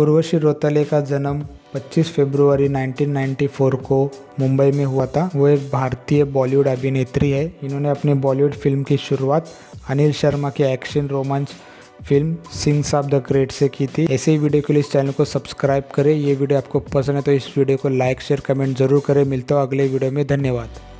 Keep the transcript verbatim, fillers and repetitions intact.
उर्वशी रौतेले का जन्म पच्चीस फरवरी उन्नीस सौ चौरानवे को मुंबई में हुआ था। वो एक भारतीय बॉलीवुड अभिनेत्री है। इन्होंने अपनी बॉलीवुड फिल्म की शुरुआत अनिल शर्मा की एक्शन रोमांच फिल्म सिंह साब द ग्रेट से की थी। ऐसे ही वीडियो के लिए इस चैनल को सब्सक्राइब करें। ये वीडियो आपको पसंद है तो इस वीडियो को लाइक शेयर कमेंट जरूर करें। मिलता हूँ अगले वीडियो में। धन्यवाद।